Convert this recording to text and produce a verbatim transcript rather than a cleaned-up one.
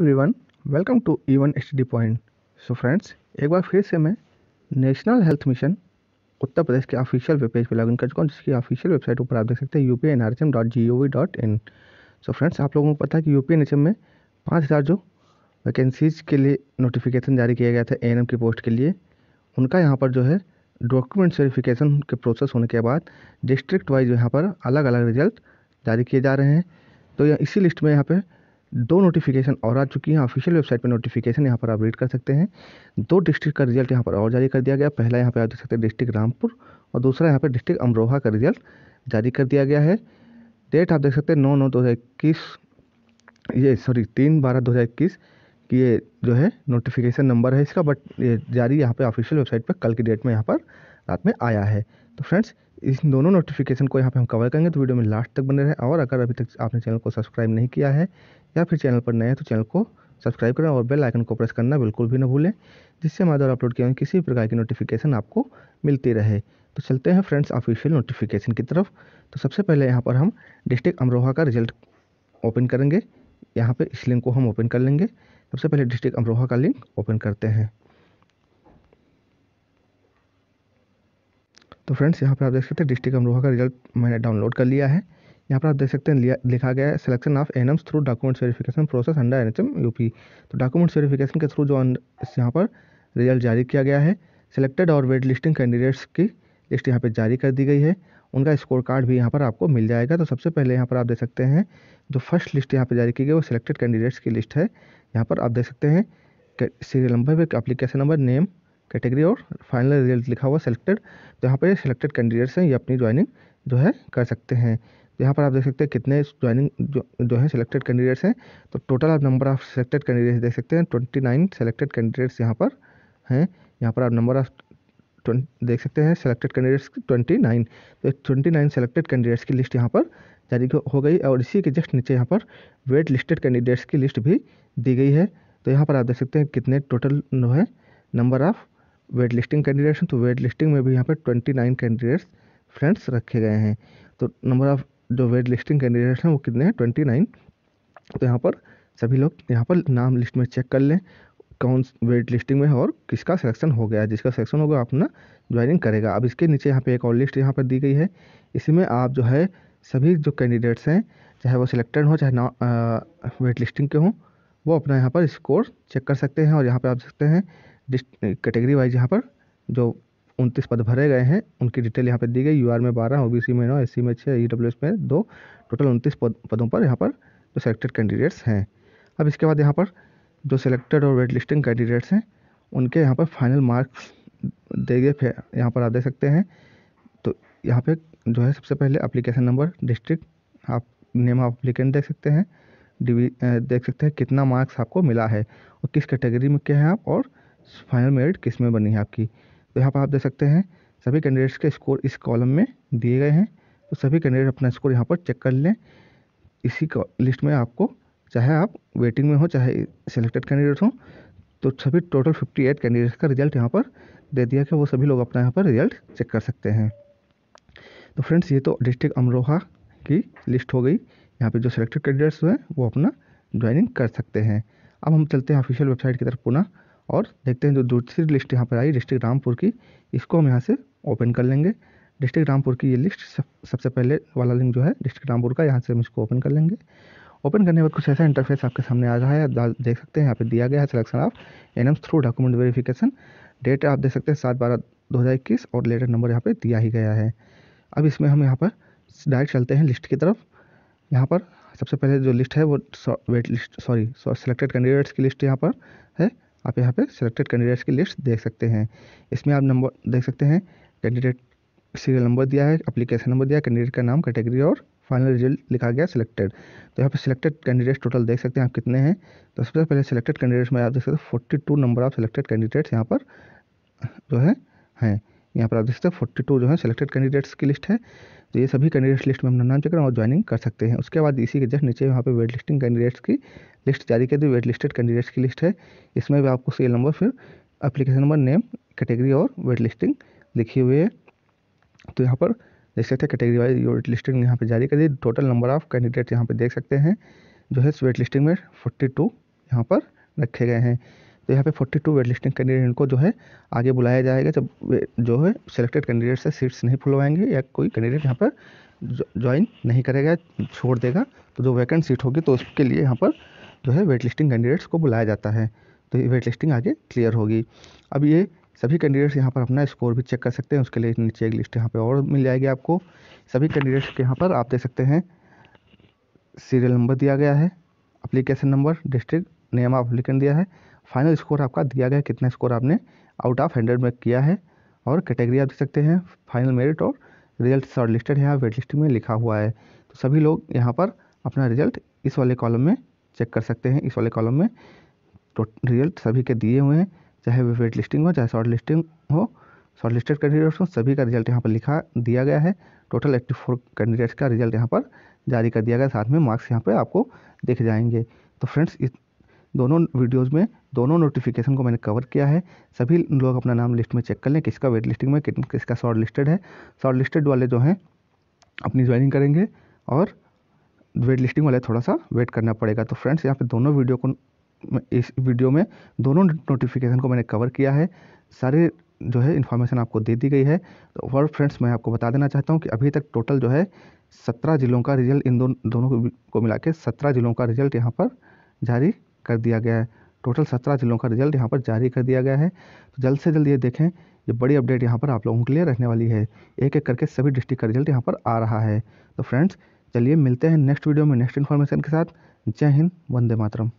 Everyone welcome to E one study point. So friends, एक बार फिर से मैं national health mission Uttar Pradesh के ऑफिशियल वेब पेज पर लॉगिन कर चुका हूँ, जिसकी ऑफिशियल वेबसाइट ऊपर आप देख सकते हैं U P N H M dot G O V dot in. So friends, आप लोगों को पता है कि U P N H M में पाँच हज़ार जो वैकेंसीज के लिए नोटिफिकेशन जारी किया गया था ए एन एम की पोस्ट के लिए, उनका यहाँ पर जो है डॉक्यूमेंट वेरिफिकेशन के प्रोसेस होने के बाद डिस्ट्रिक्ट वाइज यहाँ पर अलग अलग रिजल्ट जारी किए जा रहे हैं। तो यह इसी लिस्ट में यहाँ पर दो नोटिफिकेशन और आ चुकी हैं ऑफिशियल वेबसाइट पे। नोटिफिकेशन यहाँ पर आप रीड कर सकते हैं। दो डिस्ट्रिक्ट का रिजल्ट यहाँ पर और जारी कर दिया गया। पहला यहाँ पर आप देख सकते हैं डिस्ट्रिक्ट रामपुर और दूसरा यहाँ पर डिस्ट्रिक्ट अमरोहा का रिजल्ट जारी कर दिया गया है। डेट आप देख सकते हैं नौ नौ दो हज़ार इक्कीस ये सॉरी तीन बारह दो हज़ार इक्कीस ये जो है नोटिफिकेशन नंबर है इसका, बट ये जारी यहाँ पर ऑफिशियल वेबसाइट पर कल की डेट में यहाँ पर रात में आया है। तो फ्रेंड्स, इन दोनों नोटिफिकेशन को यहाँ पे हम कवर करेंगे, तो वीडियो में लास्ट तक बने रहें। और अगर अभी तक आपने चैनल को सब्सक्राइब नहीं किया है या फिर चैनल पर नए हैं तो चैनल को सब्सक्राइब करें और बेल आइकन को प्रेस करना बिल्कुल भी ना भूलें, जिससे हमारे द्वारा अपलोड किए हुए किसी भी प्रकार की नोटिफिकेशन आपको मिलती रहे। तो चलते हैं फ्रेंड्स ऑफिशियल नोटिफिकेशन की तरफ। तो सबसे पहले यहाँ पर हम डिस्ट्रिक्ट अमरोहा का रिजल्ट ओपन करेंगे। यहाँ पर इस लिंक को हम ओपन कर लेंगे। सबसे पहले डिस्ट्रिक्ट अमरोहा का लिंक ओपन करते हैं। तो फ्रेंड्स, यहाँ पर आप देख सकते हैं डिस्ट्रिक्ट अमरोहा का रिजल्ट मैंने डाउनलोड कर लिया है। यहाँ पर आप देख सकते हैं लिखा गया है selection of A N Ms through documents verification process under N H M UP. तो डॉक्यूमेंट्स वेरिफिकेशन के थ्रू जो यहाँ पर रिजल्ट जारी किया गया है, सिलेक्टेड और वेट लिस्टिंग कैंडिडेट्स की लिस्ट यहाँ पर जारी कर दी गई है। उनका स्कोर कार्ड भी यहाँ पर आपको मिल जाएगा। तो सबसे पहले यहाँ पर आप देख सकते हैं जो फर्स्ट लिस्ट यहाँ पर जारी की गई वो सिलेक्टेड कैंडिडेट्स की लिस्ट है। यहाँ पर आप देख सकते हैं serial number, application number, name, category और फाइनल रिजल्ट लिखा हुआ सिलेक्टेड। तो यहाँ पर सिलेक्टेड कैंडिडेट्स हैं, ये अपनी ज्वाइनिंग जो है कर सकते हैं। तो यहाँ पर आप देख सकते हैं कितने ज्वाइनिंग जो जो है सिलेक्टेड कैंडिडेट्स हैं। तो टोटल आप नंबर ऑफ़ सिलेक्टेड कैंडिडेट्स देख सकते हैं ट्वेंटी नाइन सिलेक्टेड कैंडिडेट्स यहाँ पर हैं। यहाँ पर आप नंबर ऑफ़ देख सकते हैं सिलेक्टेड कैंडिडेट्स ट्वेंटी नाइन तो ट्वेंटी नाइन सिलेक्टेड कैंडिडेट्स की लिस्ट यहाँ पर जारी हो गई। और इसी के जस्ट नीचे यहाँ पर वेट लिस्टेड कैंडिडेट्स की लिस्ट भी दी गई है। तो यहाँ पर आप देख सकते हैं कितने टोटल जो है number of wait listing candidates. तो वेट लिस्टिंग में भी यहाँ पर उनतीस कैंडिडेट्स फ्रेंड्स रखे गए हैं। तो नंबर ऑफ़ जो वेट लिस्टिंग कैंडिडेट्स हैं वो कितने हैं, उनतीस। तो यहाँ पर सभी लोग यहाँ पर नाम लिस्ट में चेक कर लें कौन वेट लिस्टिंग में है और किसका सिलेक्शन हो गया है। जिसका सिलेक्शन होगा अपना ज्वाइनिंग करेगा। अब इसके नीचे यहाँ पर एक और लिस्ट यहाँ पर दी गई है। इसी में आप जो है सभी जो कैंडिडेट्स हैं, चाहे वो सिलेक्टेड हो चाहे ना वेट लिस्टिंग के हों, वो अपना यहाँ पर स्कोर चेक कर सकते हैं। और यहाँ पर आप सकते हैं कैटेगरी वाइज यहाँ पर जो उनतीस पद भरे गए हैं उनकी डिटेल यहाँ पर दी गई। यू आर में बारह, ओ बी सी में नौ, एस सी में छः, ई डब्ल्यू एस में दो, टोटल उनतीस पद, पदों पर यहाँ पर जो सेलेक्टेड कैंडिडेट्स हैं। अब इसके बाद यहाँ पर जो सिलेक्टेड और वेट लिस्टिंग कैंडिडेट्स हैं उनके यहाँ पर फाइनल मार्क्स दे गए। यहाँ पर आप देख सकते हैं। तो यहाँ पर जो है सबसे पहले एप्लीकेशन नंबर, डिस्ट्रिक्ट, आप नेम ऑफ एप्लीकेंट देख सकते हैं, डिवी देख सकते हैं कितना मार्क्स आपको मिला है और किस कैटेगरी में क्या है आप और फाइनल मेरिट किस में बनी है आपकी। तो यहाँ पर आप देख सकते हैं सभी कैंडिडेट्स के स्कोर इस कॉलम में दिए गए हैं। तो सभी कैंडिडेट अपना स्कोर यहाँ पर चेक कर लें। इसी लिस्ट में आपको चाहे आप वेटिंग में हो चाहे सिलेक्टेड कैंडिडेट हो, तो सभी टोटल अट्ठावन कैंडिडेट्स का रिजल्ट यहाँ पर दे दिया कि वो सभी लोग अपना यहाँ पर रिजल्ट चेक कर सकते हैं। तो फ्रेंड्स, ये तो डिस्ट्रिक्ट अमरोहा की लिस्ट हो गई। यहाँ पर जो सिलेक्टेड कैंडिडेट्स हैं वो अपना ज्वाइनिंग कर सकते हैं। अब हम चलते हैं ऑफिशियल वेबसाइट की तरफ पुनः और देखते हैं जो दूसरी लिस्ट यहाँ पर आई डिस्ट्रिक्ट रामपुर की, इसको हम यहाँ से ओपन कर लेंगे। डिस्ट्रिक्ट रामपुर की ये लिस्ट सब, सबसे पहले वाला लिंक जो है डिस्ट्रिक्ट रामपुर का, यहाँ से हम इसको ओपन कर लेंगे। ओपन करने के बाद कुछ ऐसा इंटरफेस आपके सामने आ रहा है, आप देख सकते हैं। यहाँ पे दिया गया है selection of A N Ms through document verification. Date आप देख सकते हैं सात बारह दो हज़ार इक्कीस और लेटर नंबर यहाँ पर दिया ही गया है। अब इसमें हम यहाँ पर डायरेक्ट चलते हैं लिस्ट की तरफ। यहाँ पर सबसे पहले जो लिस्ट है वो wait list sorry selected candidates की लिस्ट यहाँ पर है। आप यहाँ पे सिलेक्टेड कैंडिडेट्स की लिस्ट देख सकते हैं। इसमें आप नंबर देख सकते हैं, कैंडिडेट सीरियल नंबर दिया है, एप्लीकेशन नंबर दिया है, कैंडिडेट का नाम, कैटेगरी और फाइनल रिजल्ट लिखा गया सिलेक्टेड। तो यहाँ पे सिलेक्टेड कैंडिडेट्स टोटल देख सकते हैं आप कितने हैं। तो सबसे पहले सिलेक्टेड कैंडिडेट्स में आप देख सकते हैं forty two number of selected candidates यहाँ पर जो है हैं। यहाँ पर आप देख सकते हैं फोर्टी टू जो है सिलेक्टेड कैंडिडेट्स की लिस्ट है। तो ये सभी कैंडिडेट्स लिस्ट में अपना नाम चेक करें और ज्वाइनिंग कर सकते हैं। उसके बाद इसी के जस्ट नीचे यहाँ पे वेट लिस्टिंग कैंडिडेट्स की लिस्ट जारी कर दी। वेट लिस्टेड कैंडिडेट्स की लिस्ट है। इसमें भी आपको सीरियल नंबर, फिर एप्लीकेशन नंबर, नेम, कैटेगरी और वेट लिस्टिंग लिखी हुई है। तो यहाँ पर देख सकते हैं कैटेगरी वाइज वेट लिस्टिंग यहाँ पर जारी कर दी। टोटल नंबर ऑफ़ कैंडिडेट यहाँ पर देख सकते हैं जो है वेट लिस्टिंग में फोर्टी टू यहाँ पर रखे गए हैं। तो यहाँ पे बयालीस वेट लिस्टिंग कैंडिडेट को जो है आगे बुलाया जाएगा जब जो है सिलेक्टेड कैंडिडेट से सीट्स नहीं फुलवाएंगे या कोई कैंडिडेट यहाँ पर ज्वाइन नहीं करेगा, छोड़ देगा, तो जो वैकेंट सीट होगी तो उसके लिए यहाँ पर जो है वेट लिस्टिंग कैंडिडेट्स को बुलाया जाता है। तो ये वेट लिस्टिंग आगे क्लियर होगी। अब ये सभी कैंडिडेट्स यहाँ पर अपना स्कोर भी चेक कर सकते हैं, उसके लिए नीचे एक लिस्ट यहाँ पर और मिल जाएगी आपको। सभी कैंडिडेट्स के यहाँ पर आप देख सकते हैं सीरियल नंबर दिया गया है, application number, district, name of applicant दिया है, फाइनल स्कोर आपका दिया गया है, कितना स्कोर आपने आउट ऑफ हंड्रेड में किया है, और कैटेगरी आप देख सकते हैं, फाइनल मेरिट और रिजल्ट शॉर्ट लिस्टेड यहाँ वेट लिस्ट में लिखा हुआ है। तो सभी लोग यहाँ पर अपना रिजल्ट इस वाले कॉलम में चेक कर सकते हैं। इस वाले कॉलम में तो रिजल्ट सभी के दिए हुए हैं, चाहे वे वेट लिस्टिंग हो चाहे शॉर्ट लिस्टिंग हो, शॉर्ट लिस्टेड कैंडिडेट्स हो, सभी का रिजल्ट यहाँ पर लिखा दिया गया है। टोटल एट्टी फोर कैंडिडेट्स का रिजल्ट यहाँ पर जारी कर दिया गया, साथ में मार्क्स यहाँ पर आपको दिख जाएंगे। तो फ्रेंड्स, इस दोनों वीडियोज़ में दोनों नोटिफिकेशन को मैंने कवर किया है। सभी लोग अपना नाम लिस्ट में चेक कर लें, किसका वेट लिस्टिंग में, किसका शॉर्ट लिस्टेड है। शॉर्ट लिस्टेड वाले जो हैं अपनी ज्वाइनिंग करेंगे और वेट लिस्टिंग वाले थोड़ा सा वेट करना पड़ेगा। तो फ्रेंड्स, यहाँ पे दोनों वीडियो को, इस वीडियो में दोनों नोटिफिकेशन को मैंने कवर किया है, सारे जो है इन्फॉर्मेशन आपको दे दी गई है। तो और फ्रेंड्स, मैं आपको बता देना चाहता हूँ कि अभी तक टोटल जो है सत्रह ज़िलों का रिजल्ट, इन दोनों दोनों को मिला के सत्रह ज़िलों का रिजल्ट यहाँ पर जारी कर दिया गया है। टोटल सत्रह जिलों का रिजल्ट यहाँ पर जारी कर दिया गया है। तो जल्द से जल्द ये देखें, ये बड़ी अपडेट यहाँ पर आप लोगों के लिए रहने वाली है। एक एक करके सभी डिस्ट्रिक्ट का रिजल्ट यहाँ पर आ रहा है। तो फ्रेंड्स, चलिए मिलते हैं नेक्स्ट वीडियो में नेक्स्ट इन्फॉर्मेशन के साथ। जय हिंद, वंदे मातरम।